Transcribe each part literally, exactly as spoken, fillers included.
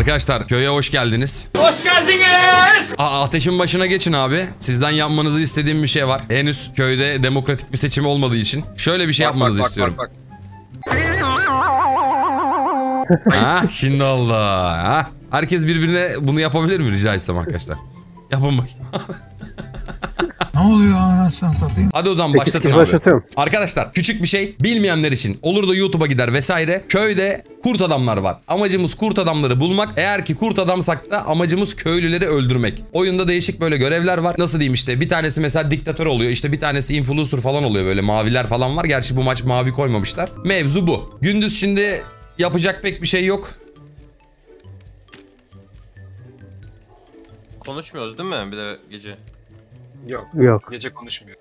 Arkadaşlar köye hoş geldiniz. Hoş geldiniz. Aa, ateşin başına geçin abi. Sizden yapmanızı istediğim bir şey var. Henüz köyde demokratik bir seçim olmadığı için şöyle bir şey bak, yapmanızı bak, istiyorum. Bak, bak, bak. Ha, şimdi oldu. Ha. Herkes birbirine bunu yapabilir mi rica etsem arkadaşlar? Yapın bakayım. Ne oluyor anasını satayım? Hadi o zaman başlatın abi. Arkadaşlar küçük bir şey bilmeyenler için olur da YouTube'a gider vesaire. Köyde kurt adamlar var. Amacımız kurt adamları bulmak. Eğer ki kurt adamsak da amacımız köylüleri öldürmek. Oyunda değişik böyle görevler var. Nasıl diyeyim işte bir tanesi mesela diktatör oluyor. İşte bir tanesi influencer falan oluyor böyle maviler falan var. Gerçi bu maç mavi koymamışlar. Mevzu bu. Gündüz şimdi yapacak pek bir şey yok. Konuşmuyoruz değil mi? Bir de gece. Yok. Yok. Gece konuşmuyor.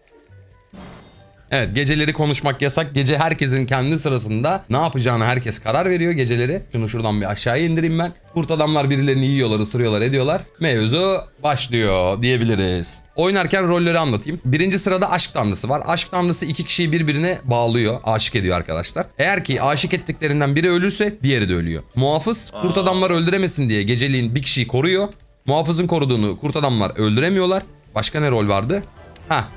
Evet, geceleri konuşmak yasak. Gece herkesin kendi sırasında ne yapacağını herkes karar veriyor geceleri. Şunu şuradan bir aşağıya indireyim ben. Kurt adamlar birilerini yiyorlar, ısırıyorlar, ediyorlar. Mevzu başlıyor diyebiliriz. Oynarken rolleri anlatayım. Birinci sırada aşk damlası var. Aşk damlası iki kişiyi birbirine bağlıyor, aşık ediyor arkadaşlar. Eğer ki aşık ettiklerinden biri ölürse diğeri de ölüyor. Muhafız kurt adamlar öldüremesin diye geceliğin bir kişiyi koruyor. Muhafızın koruduğunu kurt adamlar öldüremiyorlar. Başka ne rol vardı? Ha.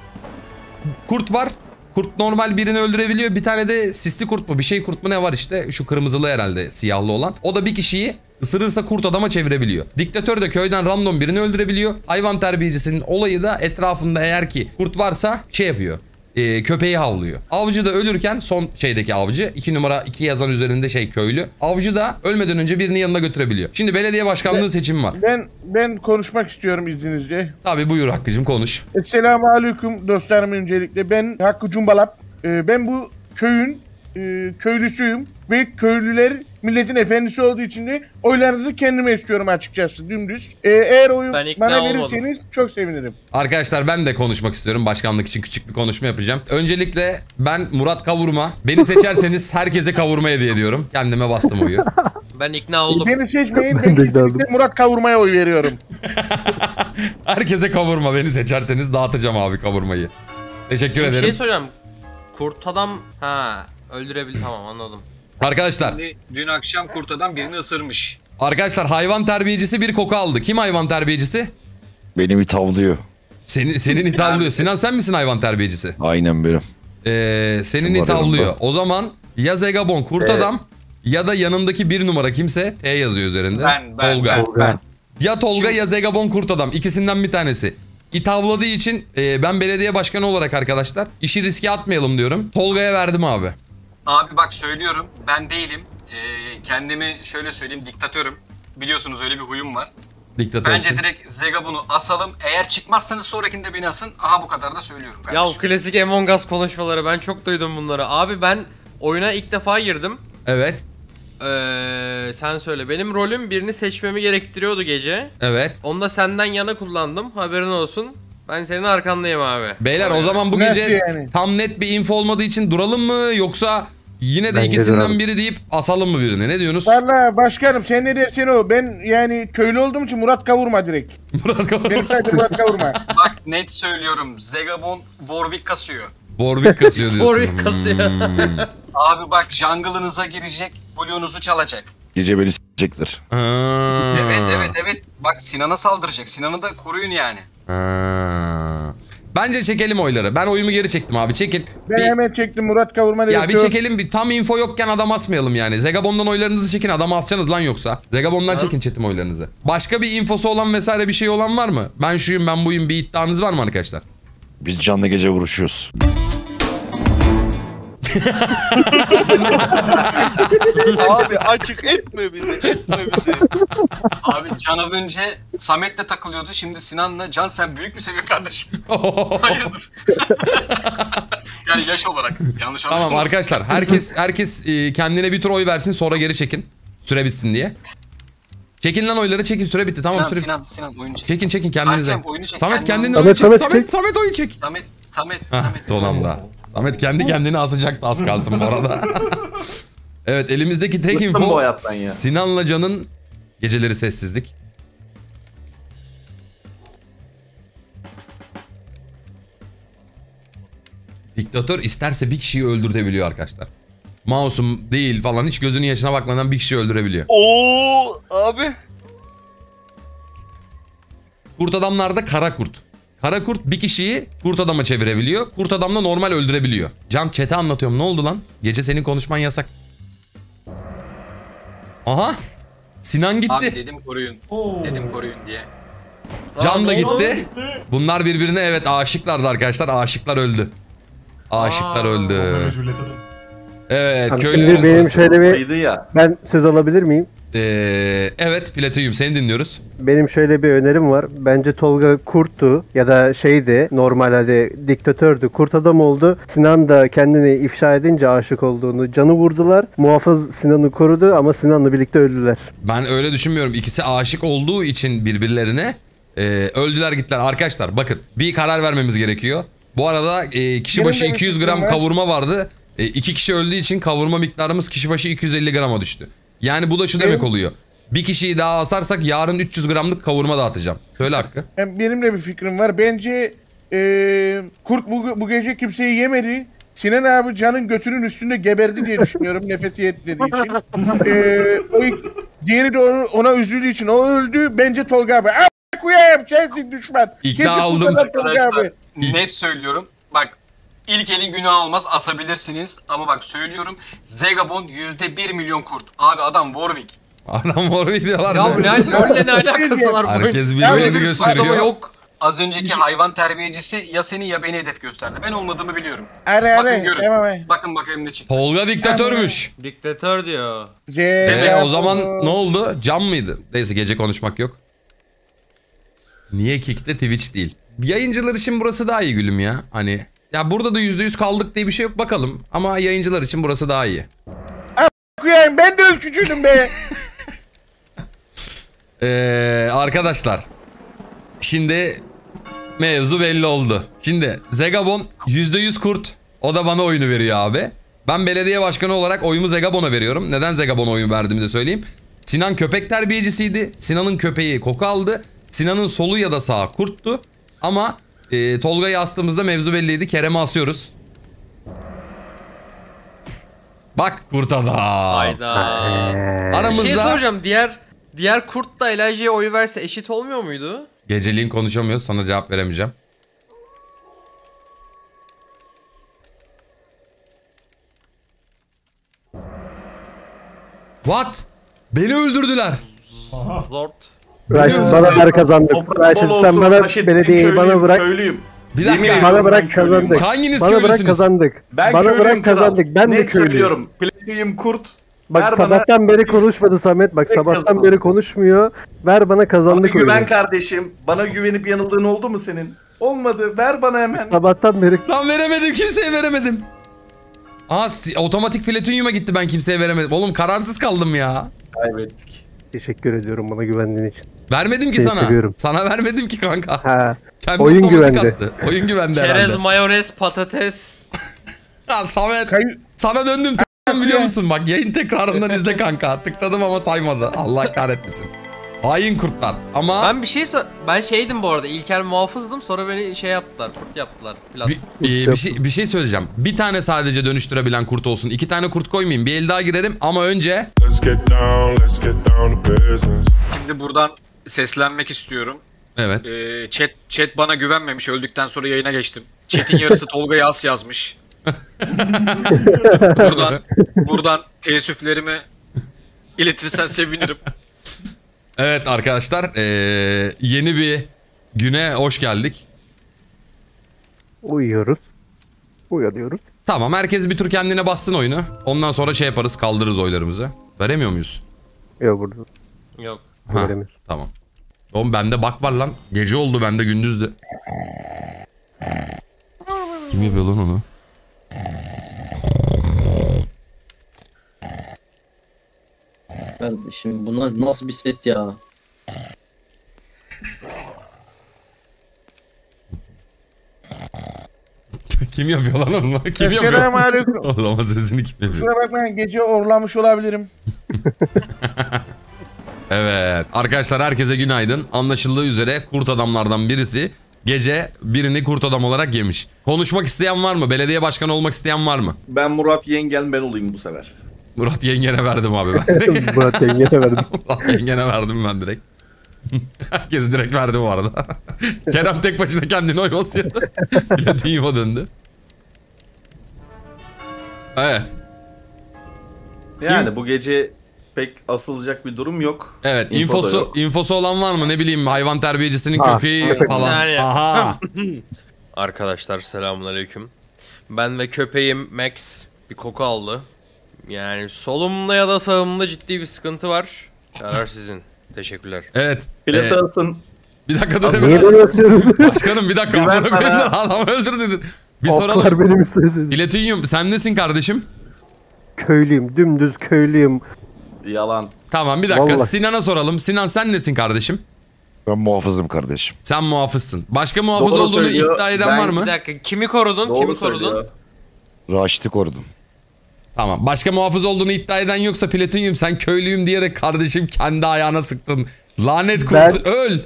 Kurt var. Kurt normal birini öldürebiliyor. Bir tane de sisli kurt mu? Bir şey kurt mu ne var işte? Şu kırmızılı herhalde siyahlı olan. O da bir kişiyi ısırırsa kurt adama çevirebiliyor. Diktatör de köyden random birini öldürebiliyor. Hayvan terbiyecisinin olayı da etrafında eğer ki kurt varsa şey yapıyor. E, köpeği havlıyor. Avcı da ölürken son şeydeki avcı iki numara iki yazan üzerinde şey köylü. Avcı da ölmeden önce birini yanına götürebiliyor. Şimdi belediye başkanlığı ben, seçimi var. Ben ben konuşmak istiyorum izninizle. Tabii buyur Hakkı'cığım konuş. Esselamu aleyküm dostlarım öncelikle. Ben Hakkı Cumbalap. Ee, ben bu köyün e, köylüsüyüm ve köylüler milletin efendisi olduğu için de oylarınızı kendime istiyorum açıkçası dümdüz. Ee, eğer oyu bana verirseniz olmadım. Çok sevinirim. Arkadaşlar ben de konuşmak istiyorum. Başkanlık için küçük bir konuşma yapacağım. Öncelikle ben Murat Kavurma. Beni seçerseniz herkese kavurma hediye ediyorum. Kendime bastım oyu. Ben ikna oldum. Beni seçmeyin. Ben, ben Murat Kavurma'ya oy veriyorum. Herkese kavurma. Beni seçerseniz dağıtacağım abi kavurmayı. Teşekkür bir ederim. Bir şey soracağım. Kurt adam ha öldürebilir tamam anladım. Arkadaşlar. Şimdi dün akşam kurt adam birini ısırmış. Arkadaşlar hayvan terbiyecisi bir koku aldı. Kim hayvan terbiyecisi? Benim itavlıyor. Senin, senin itavlıyor. Sinan sen misin hayvan terbiyecisi? Aynen benim. Ee, senin Umarım itavlıyor. Da. O zaman ya Zegabon kurt evet. adam ya da yanındaki bir numara kimse T yazıyor üzerinde. Ben, ben, Tolga. Ben, ben. Ya Tolga Şimdi... ya Zegabon kurt adam. İkisinden bir tanesi. İtavladığı için e, ben belediye başkanı olarak arkadaşlar işi riske atmayalım diyorum. Tolga'ya verdim abi. Abi bak söylüyorum ben değilim ee, kendimi şöyle söyleyeyim diktatörüm biliyorsunuz öyle bir huyum var. Diktatör Bence direkt Zegabon'u asalım eğer çıkmazsanız sonrakinde beni asın aha bu kadar da söylüyorum. Ya o klasik Among Us konuşmaları ben çok duydum bunları abi ben oyuna ilk defa girdim. Evet. Ee, sen söyle benim rolüm birini seçmemi gerektiriyordu gece. Evet. Onu da senden yana kullandım haberin olsun. Ben senin arkandayım abi. Beyler o zaman bu gece yani? Tam net bir info olmadığı için duralım mı yoksa yine de ben ikisinden biri deyip asalım mı birini ne diyorsunuz? Valla başkanım sen ne dersen o ben yani köylü olduğum için Murat Kavurma direkt. Murat Kavurma. Benim sadece Murat Kavurma. Bak net söylüyorum Zegabon Warwick kasıyor. Warwick kasıyor diyorsun. Warwick kasıyor. Hmm. Abi bak jungle'ınıza girecek blue'unuzu çalacak. Gece beni s***ecektir. Evet evet evet bak Sinan'a saldıracak Sinan'ı da koruyun yani. Ha. Bence çekelim oyları. Ben oyumu geri çektim abi. Çekin. Ben bir... hemen çektim Murat Kavurma. Ya bir çekelim. Bir tam info yokken adam asmayalım yani. Zegabon'dan oylarınızı çekin. Adam asacaksınız lan yoksa. Zegabon'dan ha? çekin çetim oylarınızı. Başka bir infosu olan vesaire bir şey olan var mı? Ben şuyum ben buyum bir iddianız var mı arkadaşlar? Biz canlı gece vuruşuyoruz. Abi açık etme bizi, etme bizi. Abi Can az önce Samet'le takılıyordu. Şimdi Sinan'la Can sen büyük mü seviyorsun kardeşim? Hayırdır? Yani yaş olarak yanlış anlaşılmasın. Tamam arkadaşlar herkes herkes kendine bir tur oy versin sonra geri çekin. Süre bitsin diye. Çekin lan oyları çekin süre bitti tamam Sinan, süre bitti. Sinan Sinan oyunu çek. Çekin çekin kendinize. Çek, Samet kendini oyunu çek. Samet Samet, Samet oyunu çek. Samet Samet Samet. Son anda. Samet kendi kendini asacaktı az kalsın bu arada. Evet elimizdeki tek info Sinan'la Can'ın geceleri sessizlik. Diktatör isterse bir kişiyi öldürebiliyor arkadaşlar. Masum değil falan hiç gözünün yaşına bakmadan bir kişiyi öldürebiliyor. Oo abi. Kurt adamlar da kara kurt. Kara kurt bir kişiyi kurt adama çevirebiliyor. Kurt adam da normal öldürebiliyor. Cam chat'e anlatıyorum. Ne oldu lan? Gece senin konuşman yasak. Aha. Sinan gitti. Abi dedim koruyun. Oo. Dedim koruyun diye. Can da gitti. Bunlar birbirine evet aşıklardı arkadaşlar. Aşıklar öldü. Aşıklar Aa, öldü. Evet. Köylü benim şöyle bir... Ya. Ben söz alabilir miyim? Ee, evet Platoyum, seni dinliyoruz. Benim şöyle bir önerim var. Bence Tolga kurttu ya da şeydi, normal hadi diktatördü, kurt adam oldu. Sinan da kendini ifşa edince aşık olduğunu, Can'ı vurdular. Muhafız Sinan'ı korudu ama Sinan'la birlikte öldüler. Ben öyle düşünmüyorum. İkisi aşık olduğu için birbirlerine e, öldüler gittiler. Arkadaşlar bakın bir karar vermemiz gerekiyor. Bu arada e, kişi başı iki yüz gram kavurma vardı. E, iki kişi öldüğü için kavurma miktarımız kişi başı iki yüz elli grama düştü. Yani bu da şu demek oluyor. Bir kişiyi daha asarsak yarın üç yüz gramlık kavurma dağıtacağım. Söyle Hakkı. Benim de bir fikrim var. Bence ee, kurt bu, bu gece kimseyi yemedi. Sinan abi Can'ın götünün üstünde geberdi diye düşünüyorum. Nefesi yetmediği için. E, o, diğeri de onu, ona üzüldüğü için o öldü. Bence Tolga abi. A**a koyayım sensin düşman. İkna oldum. Net söylüyorum. Bak. İlk elin günah olmaz, asabilirsiniz ama bak söylüyorum Zegabon yüzde bir milyon kurt. Abi adam Warwick. Adam Warwick diyorlar. Ya bu ne, öyle ne alakası var? Herkes birbirini gösteriyor. Yok. Az önceki hayvan terbiyecisi ya seni ya beni hedef gösterdi. Ben olmadığımı biliyorum. Are, bakın are, görün. Are. Bakın bakayım ne çıktı. Tolga diktatörmüş. Diktatör diyor. Eee o zaman ne oldu? Can mıydı? Neyse gece konuşmak yok. Niye kick'te Twitch değil? Yayıncılar için burası daha iyi gülüm ya. Hani... Ya burada da yüzde yüz kaldık diye bir şey yok bakalım. Ama yayıncılar için burası daha iyi. A**ayım ben de ölçücüydüm be. ee, arkadaşlar. Şimdi mevzu belli oldu. Şimdi Zegabon yüzde yüz kurt. O da bana oyunu veriyor abi. Ben belediye başkanı olarak oyumu Zegabon'a veriyorum. Neden Zegabon'a oyun verdiğimi de söyleyeyim. Sinan köpek terbiyecisiydi. Sinan'ın köpeği koku aldı. Sinan'ın solu ya da sağı kurttu. Ama... E, Tolga'yı astığımızda mevzu belliydi. Kerem'i asıyoruz. Bak kurt adam. Hayda. Aramızda... Bir şey soracağım. Diğer, diğer kurt da Elijah'ya oy verse eşit olmuyor muydu? Geceliğin konuşamıyoruz. Sana cevap veremeyeceğim. What? Beni öldürdüler. Aha. Lord. Raşit bana ver kazandık. Raşit sen bana belediyeyi bana bırak. Köylüyüm. Bir dakika. Bana bırak kazandık. Hanginiz bana köylüsünüz? Bırak kazandık. Ben bana bırak kazandık. Ben ne de köylüyüm. Platoyum kurt. Bak ver sabahtan bana... beri konuşmadı Samet. Bak sabahtan kazandım. Beri konuşmuyor. Ver bana kazandık. Bana güven öyle. Kardeşim. Bana güvenip yanıldığın oldu mu senin? Olmadı. Ver bana hemen. Sabahtan beri. Lan veremedim. Kimseye veremedim. Aa otomatik Platoyum'a gitti, ben kimseye veremedim. Oğlum kararsız kaldım ya. Kaybettik. Teşekkür ediyorum bana güvendiğin için. Vermedim ki seni sana. Seviyorum. Sana vermedim ki kanka. Ha. Oyun güvendi. Attı. Oyun güvendi herhalde. Çerez, mayonez, patates. Lan Samet. Kay sana döndüm tıkladım biliyor musun? Bak yayın tekrarından izle kanka. Tıkladım ama saymadı. Allah kahretmesin. Hain kurtlar ama... Ben bir şey so ben şeydim bu arada. İlker muhafızdım. Sonra beni şey yaptılar. Kurt yaptılar. Bir, e, bir, şey, bir şey söyleyeceğim. Bir tane sadece dönüştürebilen kurt olsun. İki tane kurt koymayayım. Bir el daha girerim ama önce... Şimdi buradan... Seslenmek istiyorum. Evet. Ee, chat, chat bana güvenmemiş. Öldükten sonra yayına geçtim. Chat'in yarısı Tolga'yı as yazmış. buradan, buradan teessüflerimi iletirsen sevinirim. Evet arkadaşlar. Ee, yeni bir güne hoş geldik. Uyuyoruz. Uyanıyoruz. Tamam, herkes bir tur kendine bassın oyunu. Ondan sonra şey yaparız, kaldırırız oylarımızı. Veremiyor muyuz? Yok burada. Yok. Ha, tamam. Oğlum bende bak var lan. Gece oldu, bende gündüzdü. Kim yapıyor lan onu? Ben şimdi bunlar nasıl bir ses ya? Kim yapıyor lan onu? Kim yapıyor? Allah'ım sesini kim yapıyor? Şuna bakmayın, gece orlamış olabilirim. Evet arkadaşlar, herkese günaydın. Anlaşıldığı üzere kurt adamlardan birisi gece birini kurt adam olarak yemiş. Konuşmak isteyen var mı? Belediye başkanı olmak isteyen var mı? Ben Murat Yengen, ben olayım bu sefer. Murat Yengen'e verdim abi ben. Murat Yengen'e verdim. Murat Yengen'e verdim ben direkt. Herkes direkt verdi bu arada. Kerem tek başına kendini oy basıyordu. Platinum'a döndü. Evet. Yani İm bu gece pek asılacak bir durum yok. Evet, infosu, infosu, yok. infosu olan var mı? Ne bileyim, hayvan terbiyecisinin ah, köpeği falan. Aha. Arkadaşlar selamünaleyküm. Ben ve köpeğim Max bir koku aldı. Yani solumda ya da sağımda ciddi bir sıkıntı var. Karar sizin. Teşekkürler. Evet. Bilet alsın. Bir dakika dur. Başkanım bir dakika. Adam öldürdün. Bir soralım. Biletin, sen nesin kardeşim? Köylüyüm. Dümdüz köylüyüm. Yalan. Tamam bir dakika. Vallahi. Sinan'a soralım. Sinan sen nesin kardeşim? Ben muhafızım kardeşim. Sen muhafızsın. Başka muhafız Doğru olduğunu söylüyor. iddia eden ben, var mı? Bir dakika. Kimi korudun? Doğru Kimi korudun? Söylüyor. Raşit'i korudum. Tamam. Başka muhafız olduğunu iddia eden yoksa Platinum sen köylüyüm diyerek kardeşim kendi ayağına sıktın. Lanet kurutu öl.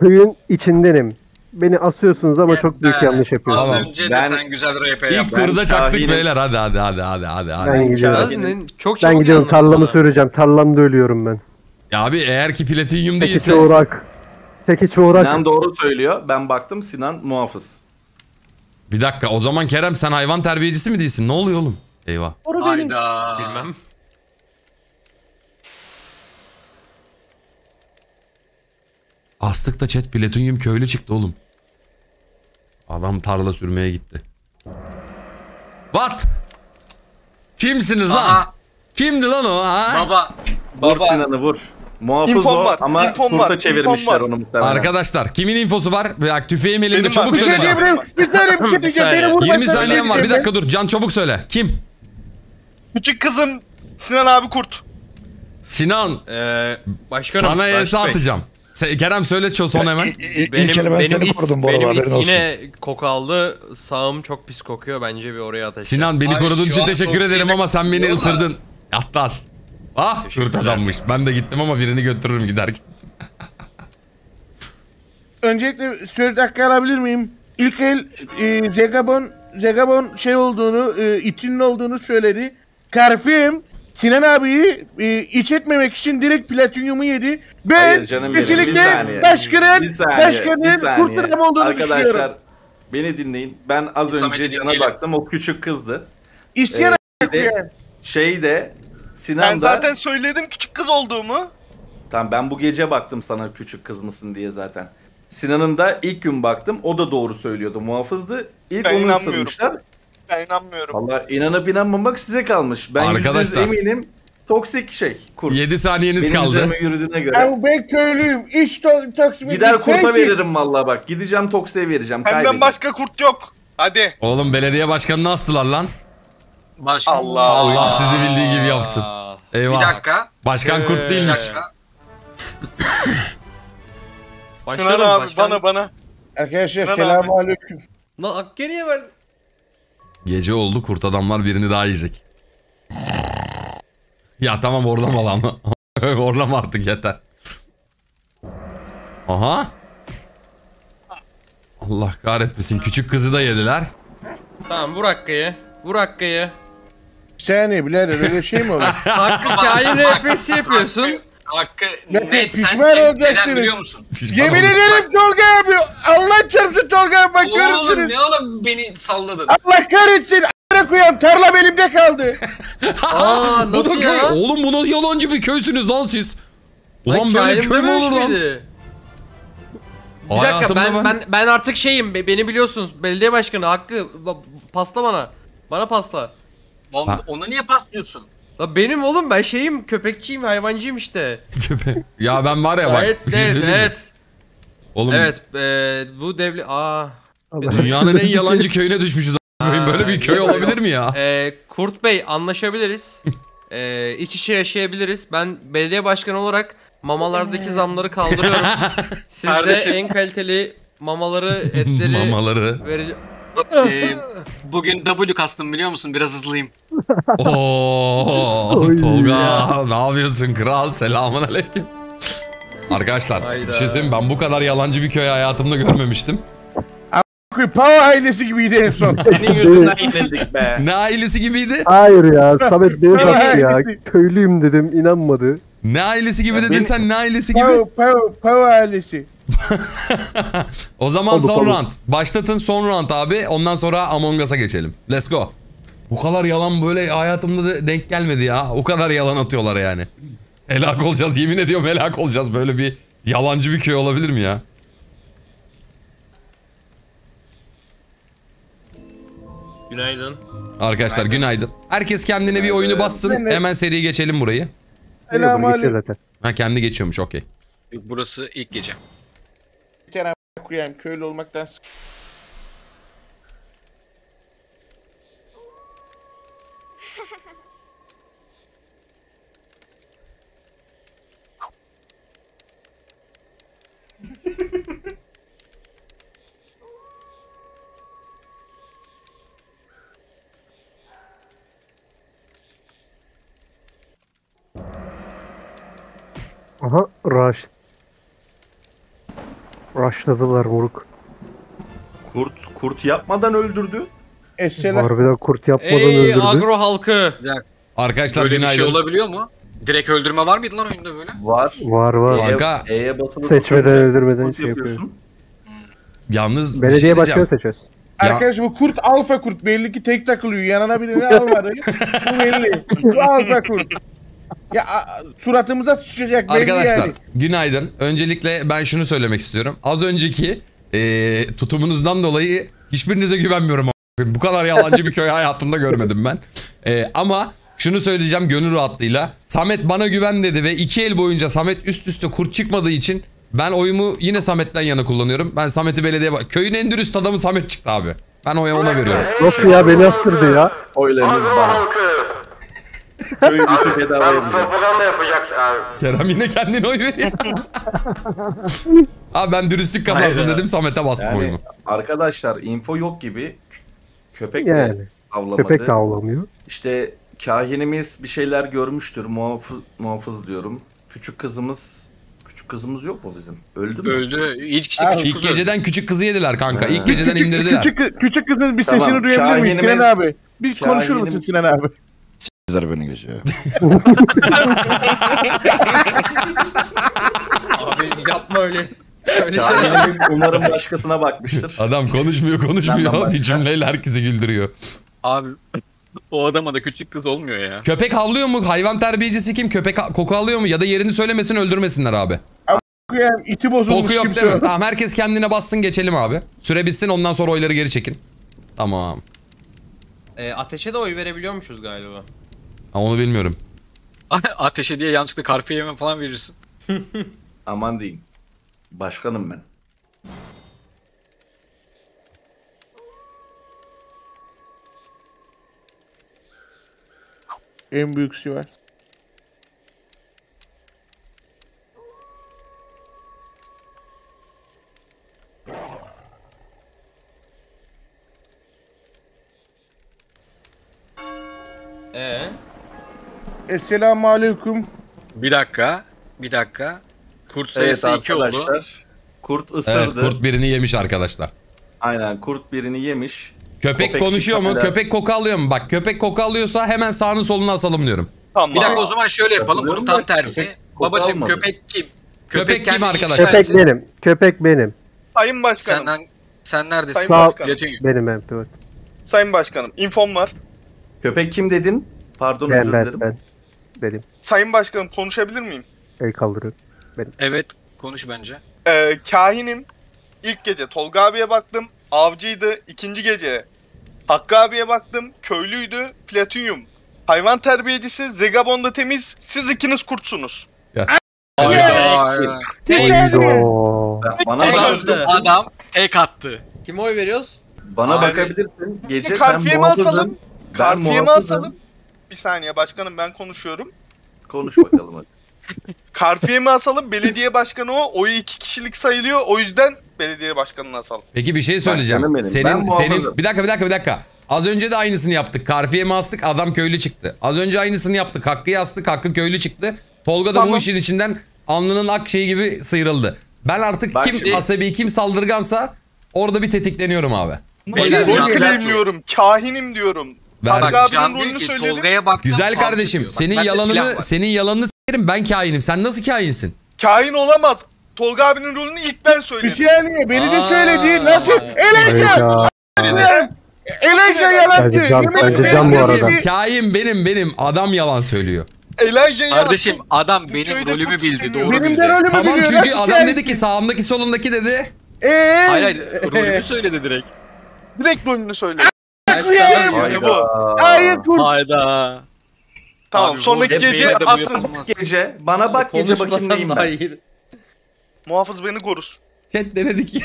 Köyün içindenim. Beni asıyorsunuz ama ben, çok büyük ben, yanlış yapıyorsunuz. Az önce ben, de sen güzel R P yaptın. İlk kırda çaktık beyler. Hadi hadi hadi hadi hadi. hadi. Ben gidiyorum. Çok ben gidiyorum. Tarlamı süreceğim. Tarlamda ölüyorum ben. Ya abi eğer ki Platinum değilse. Peki çoğurak. Sinan doğru söylüyor. Ben baktım Sinan muhafız. Bir dakika. O zaman Kerem sen hayvan terbiyecisi mi değilsin? Ne oluyor oğlum? Eyvah. Hayda. Bilmem. Astıkta chat Platinum köylü çıktı oğlum. Adam tarla sürmeye gitti. What? Kimsiniz Aha. lan? Kimdi lan o? Ha? Baba. Vur Baba. Sinan'ı vur. Muhafız infom o var. ama kurta çevirmişler onu muhtemelen. Arkadaşlar kimin infosu var? Ya, tüfeğim elimde benim çabuk var. söyle. Bir saniye bir şey diyeceğim. yirmi saniyem var bir dakika dur. Can çabuk söyle. Kim? Küçük kızım Sinan abi kurt. Sinan. Ee, başkanım. Sana E S atacağım. Se Kerem söyle çoğu son hemen. Benim, benim, ben seni it, korudum bu benim arada, it yine olsun. koku aldı. Sağım çok pis kokuyor. Bence bir oraya atacağım. Sinan beni koruduğun için teşekkür ederim ama sen beni ısırdın. Atla. Ah kurt adammış. Ben de gittim ama birini götürürüm giderken. Öncelikle söz dakika alabilir miyim? İlk el e, Zegabon, Zegabon şey olduğunu, e, itinin olduğunu söyledi. Karfim Sinan abiyi e, iç etmemek için direkt platinyumu yedi. Ben kesinlikle başkanın, başkanın kurt adam olduğunu Arkadaşlar, düşünüyorum. Arkadaşlar beni dinleyin. Ben az İslam önce Can'a baktım. O küçük kızdı. İsteyen ee, de, şey de Sinan ben da... zaten söyledim küçük kız olduğumu. Tamam ben bu gece baktım sana küçük kız mısın diye zaten. Sinan'ın da ilk gün baktım o da doğru söylüyordu, muhafızdı. İlk ben onu ısırmışlar. Ben inanmıyorum. Valla inanıp inanmamak size kalmış. Ben Arkadaşlar. eminim toksik şey kurt. yedi saniyeniz Benim kaldı. Göre. Ben, ben köylüyüm. İş to toksik. Gider kurta veririm valla bak. Gideceğim toksiye vereceğim. Benden başka kurt yok. Hadi. Oğlum belediye başkanını astılar lan. Başkan. Allah, Allah Allah sizi bildiği gibi yapsın. Eyvah. Bir dakika. Başkan ee, kurt değilmiş. Başkan abi başkan. bana bana. Arkadaşlar selamünaleyküm. Lan ak geriye verdi. Gece oldu, kurt adamlar birini daha yiyecek. Ya tamam orlama lan. Orlama artık yeter. Aha. Allah kahretmesin küçük kızı da yediler. Tamam vur Hakkı'yı. Vur Hakkı'yı. Seni bilader öyle şey mi olur? Hakkı kain R P'si yapıyorsun. Hakkı ne, ne pişman sen neden biliyor musun? Yemin ederim Tolga abi. Allah çarpsın Tolga abi bak görürsünüz. Oğlum ne oğlum beni salladın. Allah kahretsin a**a koyam tarla elimde kaldı. Aa nasıl ya? Köy. Oğlum bu nasıl yalancı bir köysünüz lan siz? Ulan ben böyle köy mü olur lan? Bir dakika ben, ben... ben ben artık şeyim beni biliyorsunuz belediye başkanı Hakkı pasla bana. Bana pasla. Ha. Ona niye paslıyorsun? La benim oğlum ben şeyim köpekçiyim hayvancıyım işte. Köpek. Ya ben var ya bak. Evet evet. evet. Oğlum. Evet e, bu devlet. Aa. Dünyanın en yalancı köyüne düşmüşüz. Aa, böyle bir köy olabilir mi ya? E, Kurt Bey anlaşabiliriz. e, iç içe yaşayabiliriz. Ben belediye başkanı olarak mamalardaki zamları kaldırıyorum. Size en kaliteli mamaları etleri mamaları. vereceğim. Ee, bugün W kastım biliyor musun? Biraz hızlıyım. Ooo Tolga ya. Ne yapıyorsun kral? Selamünaleyküm. Arkadaşlar Hayda. bir şey söyleyeyim, ben bu kadar yalancı bir köy hayatımda görmemiştim. Power ailesi gibiydi en son. Senin yüzünden eğlendik be. Ne ailesi gibiydi? Hayır ya Samet Bey'e baktı ya. Köylüyüm dedim inanmadı. Ne ailesi gibi dedin sen, ne ailesi gibi? Pav, pav, pav ailesi. O zaman olur, son olur. round. Başlatın son round abi. Ondan sonra Among Us'a geçelim. Let's go. Bu kadar yalan böyle hayatımda da denk gelmedi ya. O kadar yalan atıyorlar yani. Helak olacağız, yemin ediyorum helak olacağız. Böyle bir yalancı bir köy olabilir mi ya? Günaydın. Arkadaşlar günaydın. günaydın. Herkes kendine günaydın. bir oyunu bassın. Evet. Hemen seriye geçelim burayı. Selamünaleyküm. Ha, kendi geçiyormuş, okey. Burası ilk gece. Bir tane koyayım, köylü olmaktan s***. Aha, rush. Rushladılar moruk. Kurt, kurt yapmadan öldürdü. Eşeler. Harbiden kurt yapmadan Ey, öldürdü. Ey agro halkı. Arkadaşlar böyle bir şey olabiliyor mu? Direkt öldürme var mıydı lan oyunda böyle? Var. Var var. E, e, e seçmeden öldürmeden kurt şey yapıyorsun. Hmm. Yalnız belediye başkanı seçiyoruz. Arkadaşlar bu kurt alfa kurt, belli ki tek takılıyor. Yanına birini almadı. Bu belli. Bu alfa kurt. Ya suratımıza sıçacak. Arkadaşlar yani. Günaydın. Öncelikle ben şunu söylemek istiyorum. Az önceki e, tutumunuzdan dolayı hiçbirinize güvenmiyorum. Bu kadar yalancı bir köy hayatımda görmedim ben. E, ama şunu söyleyeceğim gönül rahatlığıyla. Samet bana güven dedi ve iki el boyunca Samet üst üste kurt çıkmadığı için ben oyumu yine Samet'ten yana kullanıyorum. Ben Samet'i belediye... Köyün en dürüst adamı Samet çıktı abi. Ben oya ona veriyorum. Nasıl ya, beni astırdı ya. Oylarınız bana. Köylüsü bedava yapacak. Kerem yine kendine oy veriyor. Abi ben dürüstlük kazansın dedim, Samet'e bastım yani, oyunu. Arkadaşlar info yok gibi. Köpek de yani, avlamadı. Köpek de avlamıyor. İşte kahinimiz bir şeyler görmüştür. Muhafız, muhafız diyorum. Küçük kızımız, küçük kızımız yok mu bizim? Öldü mü? Öldü. İlk, kişi, Aa, küçük ilk geceden öldü. Küçük kızı yediler kanka. He. İlk geceden küçük, indirdiler. Küçük, küçük kızın bir tamam, sesini duyabilir miyiz Sinan abi? Bir konuşur musun Sinan abi? Beni geçiyor. Abi yapma öyle. Öyle şeyler. Umarım başkasına bakmıştır. Adam konuşmuyor konuşmuyor. Bir cümleyle herkesi güldürüyor. Abi o adama da küçük kız olmuyor ya. Köpek havlıyor mu? Hayvan terbiyecisi kim? Köpek koku alıyor mu? Ya da yerini söylemesin, öldürmesinler abi. Abi iti bozulmuş kimse. Tamam, herkes kendine bassın, geçelim abi. Süre bitsin, ondan sonra oyları geri çekin. Tamam. E, ateşe de oy verebiliyormuşuz galiba. Onu bilmiyorum. Ateşe diye yanlışlıkla karpı yemem falan verirsin. Aman diyeyim. Başkanım ben. En büyük şey var. Ee? Esselamu aleyküm. Bir dakika, bir dakika. Kurt sayısı evet, iki oldu. Kurt ısırdı. Evet, kurt birini yemiş arkadaşlar. Aynen, kurt birini yemiş. Köpek, köpek konuşuyor mu? Eder. Köpek koku alıyor mu? Bak, köpek koku alıyorsa hemen sağını solunu asalım diyorum. Tamam. Bir dakika, o zaman şöyle yapalım. Bunun tam tersi. Babacığım, köpek kim? Köpek, köpek kim arkadaşlar? Köpek tersi. Benim. Köpek benim. Sayın Başkanım. Sen, sen neredesin? Sayın Başkanım. Benim M P. Sayın Başkanım, infom var. Köpek kim dedin? Pardon, ben, özür dilerim. Ben, ben, benim. Sayın Başkanım, konuşabilir miyim? El kaldırın. Benim. Evet, konuş bence. Ee, kahinim. İlk gece Tolga abiye baktım. Avcıydı. İkinci gece Hakkı abiye baktım. Köylüydü. Platinyum. Hayvan terbiyecisi. Zegabon'da temiz. Siz ikiniz kurtsunuz. Ya. Hayda. Bana çözdü. Adam tek attı. Kime oy veriyoruz? Bana abi. Bakabilirsin. Gece karfiye mi asalım? Karfiye mi asalım? Bir saniye başkanım, ben konuşuyorum. Konuş bakalım hadi. Karfiye mi asalım? Belediye başkanı o. Oyu iki kişilik sayılıyor. O yüzden belediye başkanını asalım. Peki bir şey söyleyeceğim. Senin senin bir dakika bir dakika bir dakika. Az önce de aynısını yaptık. Karfiye mi astık? Adam köylü çıktı. Az önce aynısını yaptık. Hakkı'yı astık. Hakkı köylü çıktı. Tolga da tamam. Bu işin içinden alnının ak şeyi gibi sıyrıldı. Ben artık Bak kim şimdi... asabi, kim saldırgansa orada bir tetikleniyorum abi. Rolclaymiyorum. Kahinim diyorum. Bak, Tolga'ya baktım. Güzel kardeşim, senin yalanını, senin yalanını Ben kainim. Sen nasıl kainsin? Kain olamaz. Tolga abinin rolünü ilk ben söyledim. Bir şey niye? Beni de söyledi. Nasıl? Eleycan! Eleycan yalancı. Yemin ederim. Kain benim benim. Adam yalan söylüyor. Eleycan kardeşim yalan. Adam benim rolümü bildi. Doğru benim bildi. De rolümü tamam biliyor, çünkü adam şey dedi ki sağımdaki solundaki dedi. Eee? Hayır hayır. Rolümü söyledi direkt. Direkt rolünü söyledi. Hayda. Hayda. Hayda. Tamam abi, sonraki gece asıl gece bana bak gece bakayım neyim ben. Muhafız beni korur. Chat denedik ya.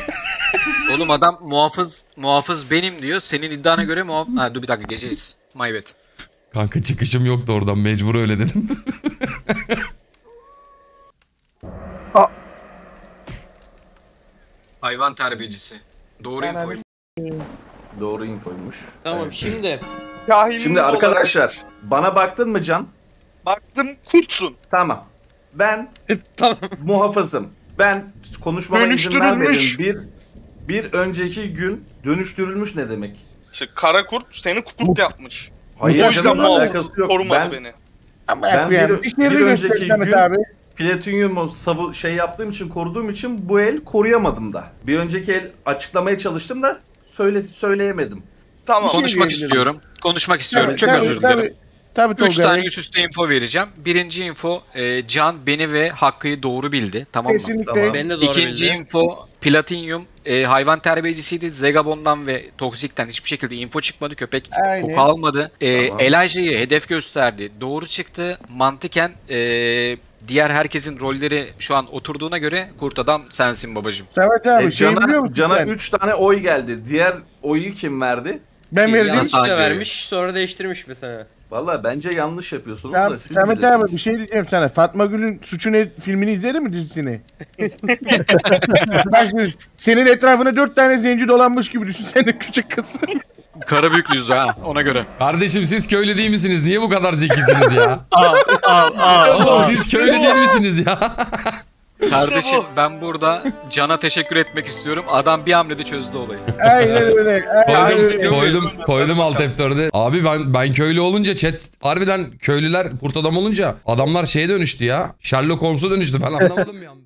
Oğlum adam muhafız muhafız benim diyor. Senin iddiana göre muhafız... Ha dur bir dakika geceyiz. My bad. Kanka çıkışım yoktu oradan, mecbur öyle dedim. Hayvan terbiyecisi. Doğru info. Doğru infoymuş. Tamam evet. Şimdi... Kahinimiz şimdi arkadaşlar olarak... bana baktın mı Can? Baktım, kurtsun. Tamam. Ben tamam. Muhafızım. Ben konuşmama izin vermedim. Bir, bir önceki gün dönüştürülmüş ne demek? İşte kara kurt seni kurt yapmış. Hayır canım, alakası yok. Korumadı ben, beni. Ben bir, bir, bir önceki gün abi. Platinyumu savu şey yaptığım için, koruduğum için bu el koruyamadım da. Bir önceki el açıklamaya çalıştım da söyle söyleyemedim. Tamam. Konuşmak şey istiyorum. Konuşmak istiyorum. Tabii, Çok tabii, özür dilerim. Tabii, tabii, Üç tane üst üste info vereceğim. Birinci info e, Can beni ve Hakkı'yı doğru bildi. Tamam mı? Tamam. Ben de doğru İkinci bildi. info Platinyum e, hayvan terbiyecisiydi. Zegabon'dan ve Toksik'ten hiçbir şekilde info çıkmadı. Köpek Aynen. koku almadı. E, tamam. Elijah'yı hedef gösterdi. Doğru çıktı. Mantıken e, diğer herkesin rolleri şu an oturduğuna göre kurt adam sensin babacığım. Sevet abi. E, Can'a, Can'a üç tane oy geldi. Diğer oyu kim verdi? Ben verdiğim işte vermiş, sonra değiştirmiş mesela. Valla bence yanlış yapıyorsunuz ya, da siz Samet abi bir şey diyeceğim sana. Fatma Gül'ün Suçu ne, filmini izledin mi, dizisini? Bak senin etrafına dört tane zenci dolanmış gibi düşün sen de küçük kız. Karabüklüyüz ha ona göre. Kardeşim siz köylü değil misiniz? Niye bu kadar zekisiniz ya? Al al al. Oğlum siz köylü değil misiniz ya? Kardeşim ben burada Can'a teşekkür etmek istiyorum. Adam bir hamlede çözdü olayı. Aynen öyle. Koydum, koydum, koydum alt F dört'e. Abi ben ben köylü olunca chat, harbiden köylüler kurt adam olunca adamlar şeye dönüştü ya. Sherlock Holmes'a dönüştü. Ben anlamadım bir anda.